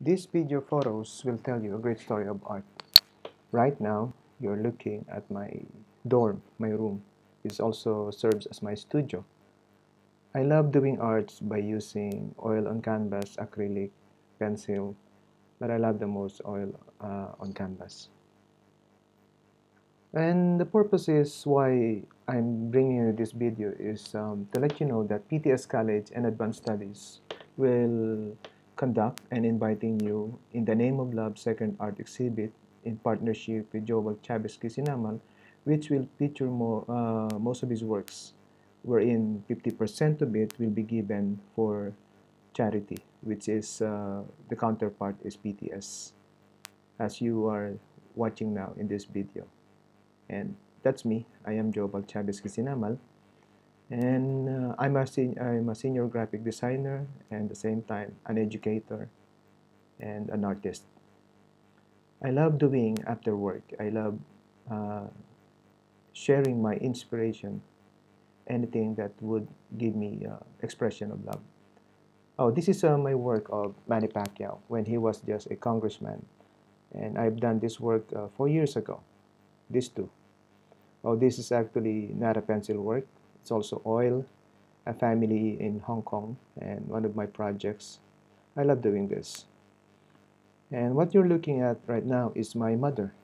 These video photos will tell you a great story of art. Right now, you're looking at my dorm, my room. This also serves as my studio. I love doing arts by using oil on canvas, acrylic, pencil, but I love the most oil on canvas. And the purpose is why I'm bringing you this video is to let you know that PTS College and Advanced Studies will conduct and inviting you in the Name of Love Second Art Exhibit in partnership with Joval Chavez Kisinamal, which will feature most of his works, wherein 50% of it will be given for charity, which is the counterpart is PTS, as you are watching now in this video. And that's me. I am Joval Chavez Kisinamal, and I'm a senior graphic designer and at the same time an educator and an artist. I love doing after work. I love sharing my inspiration, anything that would give me expression of love. Oh, this is my work of Manny Pacquiao when he was just a congressman, and I've done this work 4 years ago. These two. Oh, this is actually not a pencil work. It's also oil, a family in Hong Kong, and one of my projects. I love doing this. And what you're looking at right now is my mother.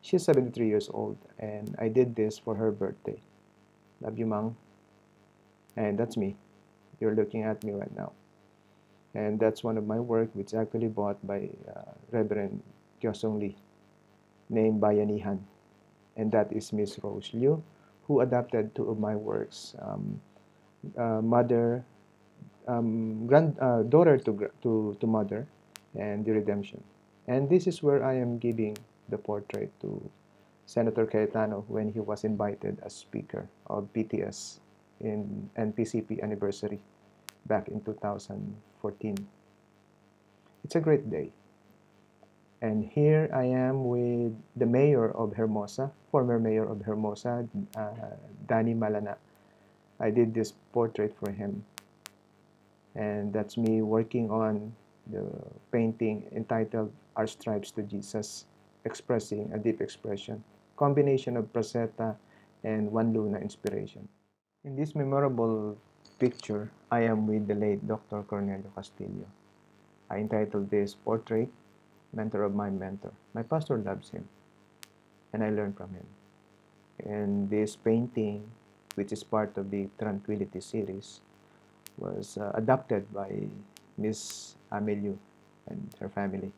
She's 73 years old, and I did this for her birthday. Love you, Mom. And that's me. You're looking at me right now. And that's one of my work, which is actually bought by Reverend Kyo Sung Lee, named Bayanihan. And that is Miss Rose Liu, who adapted two of my works, Daughter to Mother, and The Redemption. And this is where I am giving the portrait to Senator Cayetano when he was invited as speaker of PTS in NPCP anniversary back in 2014. It's a great day. And here I am with the mayor of Hermosa, former mayor of Hermosa, Danny Malana. I did this portrait for him. And that's me working on the painting entitled Our Stripes to Jesus, expressing a deep expression, combination of Preseta and Juan Luna inspiration. In this memorable picture, I am with the late Dr. Cornelio Castillo. I entitled this portrait, Mentor of My Mentor. My pastor loves him, and I learned from him. And this painting, which is part of the Tranquility series, was adopted by Miss Amelieu and her family.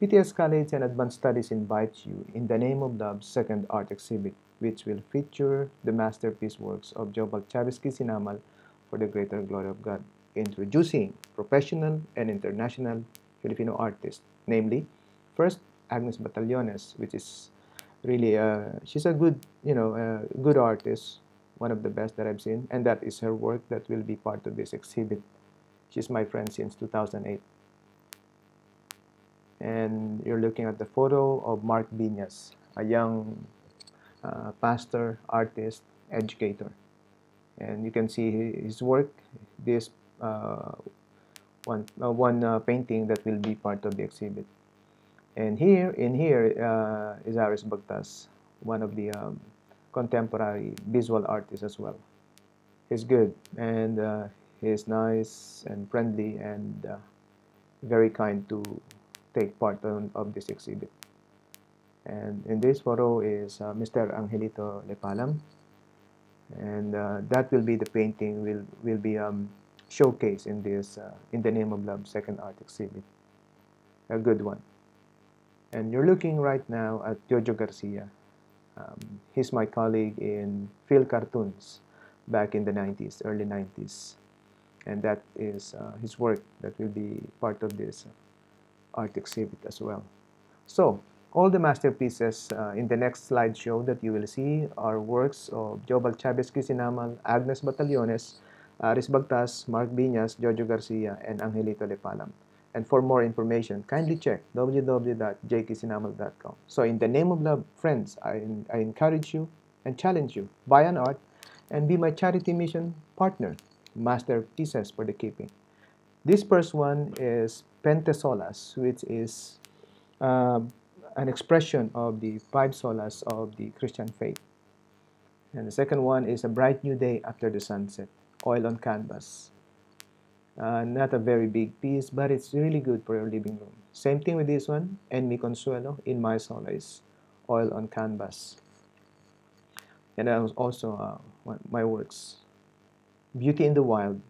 PTS College and Advanced Studies invites you in the Name of Love's second art exhibit, which will feature the masterpiece works of Joval Chavez Kisinamal for the greater glory of God, introducing professional and international Filipino artists. Namely, first, Agnes Batallones, which is really, she's a good, good artist, one of the best that I've seen, and that is her work that will be part of this exhibit. She's my friend since 2008. And you're looking at the photo of Mark Viñas, a young pastor, artist, educator. And you can see his work, this one painting that will be part of the exhibit. And here is Aris Bagtas, one of the contemporary visual artists as well. He's good, and he's nice and friendly and very kind to take part of this exhibit. And in this photo is Mr. Angelito Lepalam, and that will be the painting will be showcase in this In the Name of Love second art exhibit. A good one. And you're looking right now at Jojo Garcia. He's my colleague in Phil Cartoons back in the 90s, early 90s. And that is his work that will be part of this art exhibit as well. So all the masterpieces in the next slideshow that you will see are works of Joval Chavez Kisinamal, Agnes Batallones, Aris Bagtas, Mark Viñas, Jojo Garcia, and Angelito Lepalam. And for more information, kindly check www.jkisinamal.com. So in the name of love, friends, I encourage you and challenge you, buy an art and be my charity mission partner, masterpieces for the keeping. This first one is Pentesolas, which is an expression of the five solas of the Christian faith. And the second one is a bright new day after the sunset, oil on canvas. Not a very big piece, but it's really good for your living room. Same thing with this one, En Mi Consuelo, in my sola, is oil on canvas. And that was also my works. Beauty in the Wild.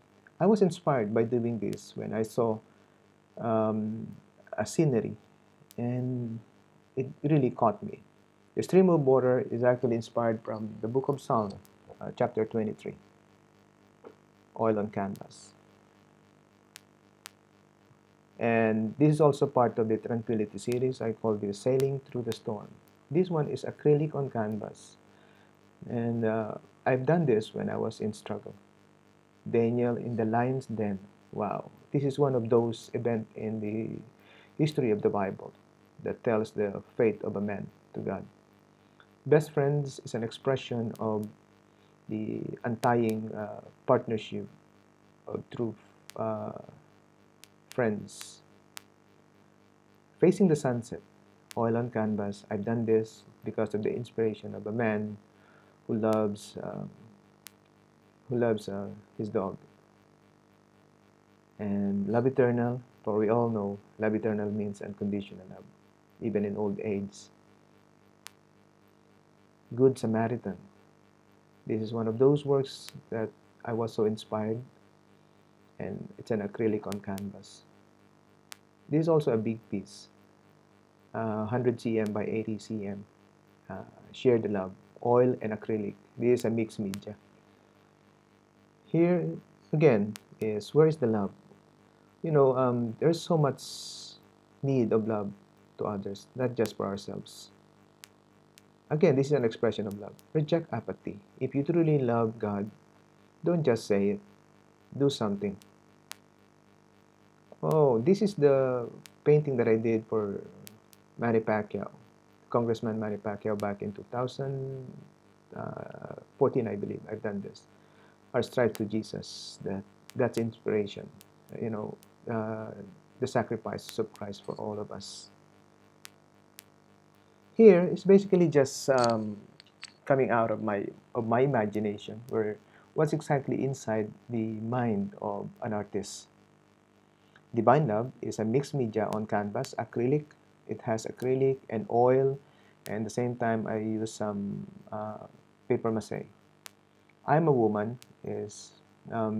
I was inspired by doing this when I saw a scenery, and it really caught me. The stream of water is actually inspired from the book of Psalms, chapter 23, oil on canvas. And this is also part of the Tranquility series. I call this Sailing Through the Storm. This one is acrylic on canvas. And I've done this when I was in struggle. Daniel in the Lion's Den. Wow. This is one of those events in the history of the Bible that tells the faith of a man to God. Best friends is an expression of the untying partnership of true friends. Facing the sunset, oil on canvas. I've done this because of the inspiration of a man who loves his dog. And Love Eternal, for we all know love eternal means unconditional love, even in old age. Good Samaritan. This is one of those works that I was so inspired, and it's an acrylic on canvas. This is also a big piece, 100 cm by 80 cm, Share the Love, oil and acrylic. This is a mixed media. Here again is Where is the Love? You know, there's so much need of love to others, not just for ourselves. Again, this is an expression of love. Reject apathy. If you truly love God, don't just say it. Do something. Oh, this is the painting that I did for Manny Pacquiao, Congressman Manny Pacquiao, back in 2014, I believe. I've done this. Our strive to Jesus. That's inspiration. You know, the sacrifices of Christ for all of us. Here is basically just coming out of my imagination, where what's exactly inside the mind of an artist. Divine Love is a mixed media on canvas, acrylic. It has acrylic and oil, and at the same time I use some paper mache. I'm a Woman is a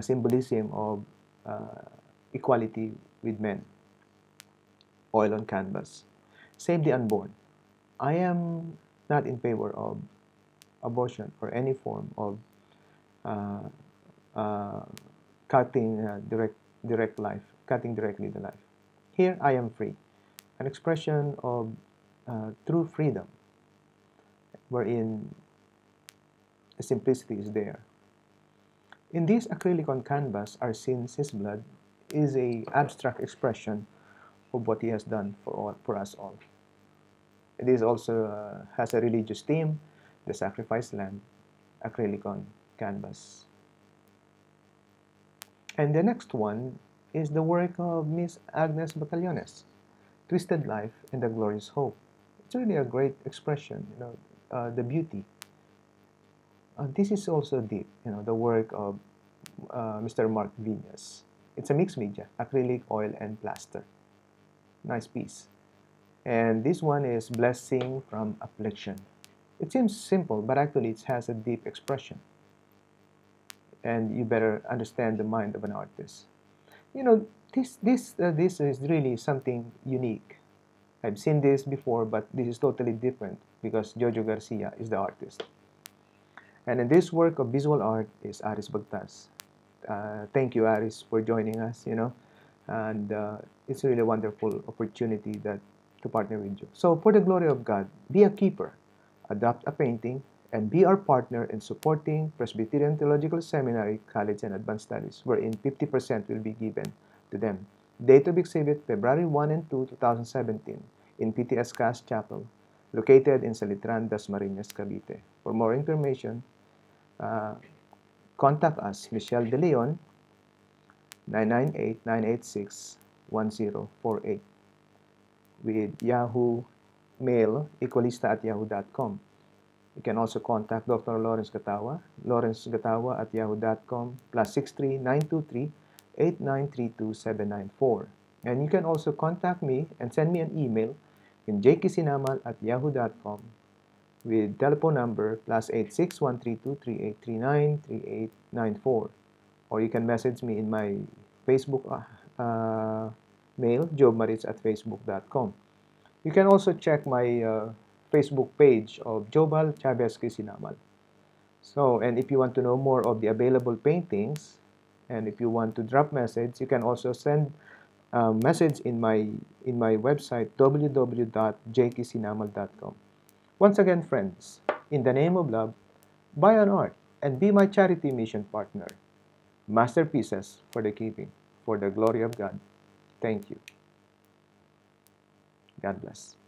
symbolism of equality with men. Oil on canvas. Save the Unborn. I am not in favor of abortion or any form of cutting direct life, cutting directly the life. Here, I am free, an expression of true freedom, wherein simplicity is there. In this acrylic on canvas, our sins, His blood, is an abstract expression of what He has done for us all. This also has a religious theme, the sacrificed lamb, acrylic on canvas. And the next one is the work of Miss Agnes Batallones, Twisted Life and the Glorious Hope. It's really a great expression, you know, the beauty. This is also deep, you know, the work of Mr. Mark Viñas. It's a mixed media, acrylic, oil, and plaster. Nice piece. And this one is Blessing from Affliction. It seems simple, but actually it has a deep expression. And you better understand the mind of an artist. You know, this is really something unique. I've seen this before, but this is totally different because Jojo Garcia is the artist. And in this work of visual art is Aris Bagtas. Thank you, Aris, for joining us, you know. And it's really a wonderful opportunity to partner with you. So, for the glory of God, be a keeper. Adopt a painting, and be our partner in supporting Presbyterian Theological Seminary College and Advanced Studies, wherein 50% will be given to them. Date of exhibit, February 1 and 2, 2017, in PTS Cas Chapel, located in Salitran das Mariñas Cavite. For more information, contact us, Michelle de Leon, 998-986-1048 with Yahoo mail equalista@yahoo.com. You can also contact Dr. Laurence Gatawa, lawrencegatawa@yahoo.com, +63-923-8932794. And you can also contact me and send me an email in jkisinamal@yahoo.com with telephone number +8613238393894. Or you can message me in my Facebook mail, jobmaritz@facebook.com. You can also check my Facebook page of Joval Chavez Kisinamal. So, and if you want to know more of the available paintings, and if you want to drop message, you can also send a message in my website, www.jkisinamal.com. Once again, friends, in the name of love, buy an art and be my charity mission partner. Masterpieces for the keeping, for the glory of God. Thank you. God bless.